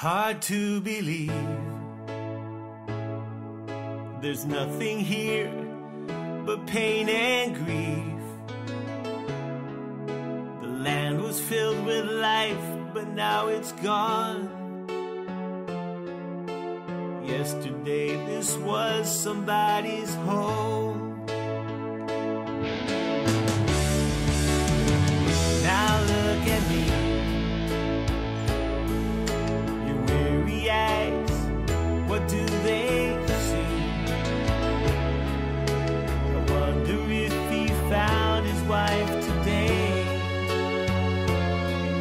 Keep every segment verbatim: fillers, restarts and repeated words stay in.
Hard to believe there's nothing here but pain and grief. The land was filled with life, but now it's gone. Yesterday this was somebody's home. Now look at me, do they see? I wonder if he found his wife today.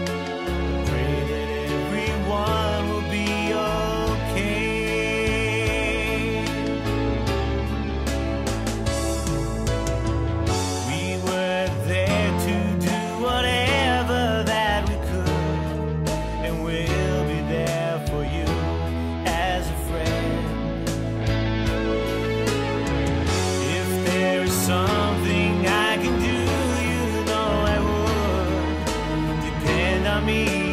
I pray that everyone will be okay. We were there to do whatever that we could, and we'll be there for you as a friend. Something I can do, you know I would. Depend on me.